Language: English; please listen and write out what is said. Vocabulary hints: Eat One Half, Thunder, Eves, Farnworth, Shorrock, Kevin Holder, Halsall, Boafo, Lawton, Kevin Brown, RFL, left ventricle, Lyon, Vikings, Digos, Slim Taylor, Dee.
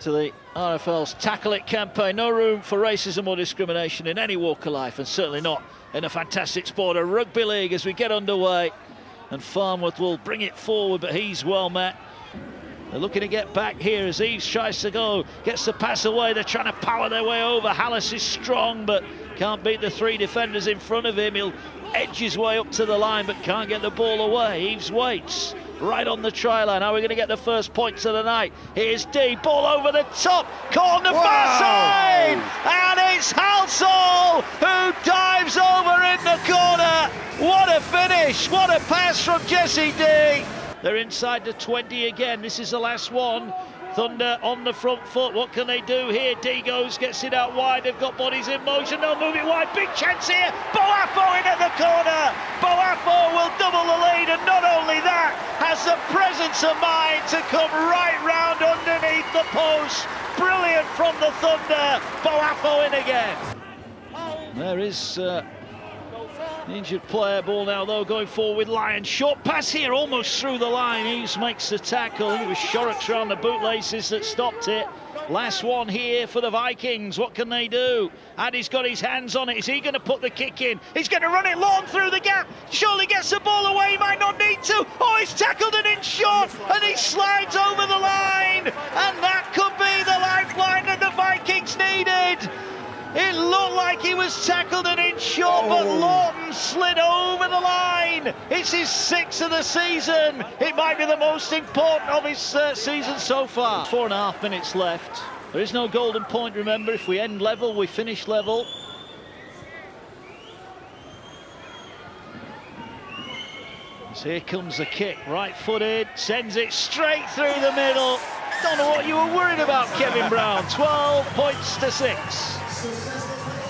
to the RFL's Tackle It campaign. No room for racism or discrimination in any walk of life, and certainly not in a fantastic sport of rugby league as we get underway. And Farnworth will bring it forward, but he's well met. They're looking to get back here as Eves tries to go, gets the pass away. They're trying to power their way over. Hallis is strong, but can't beat the three defenders in front of him. He'll edge his way up to the line, but can't get the ball away. Eves waits right on the try line. How are we going to get the first points of the night? Here's Dee, ball over the top, caught on the far side, and it's Halsall who dives over in the corner. What a finish, what a pass from Jesse Dee. They're inside the 20 again. This is the last one. Thunder on the front foot. What can they do here? Digos gets it out wide. They've got bodies in motion. They'll move it wide. Big chance here. Boafo in at the corner. Boafo will double the lead, and not only that, has the presence of mind to come right round underneath the post. Brilliant from the Thunder. Boafo in again. There is injured player. Ball now though going forward with Lyon. Short pass here, almost through the line. Eves makes the tackle. It was Shorrock around the bootlaces that stopped it. Last one here for the Vikings. What can they do? Addy's got his hands on it. Is he going to put the kick in? He's going to run it long through the gap. Surely gets the ball away. He might not need to. Oh, he's tackled it in short, and he slides over the line. And that could be the lifeline that the Vikings needed. It looked like he was tackled and in short, but Lawton slid over the line. It's his 6th of the season. It might be the most important of his season so far. 4.5 minutes left. There is no golden point, remember. If we end level, we finish level. So here comes the kick, right-footed, sends it straight through the middle. Don't know what you were worried about, Kevin Brown. 12 points to 6.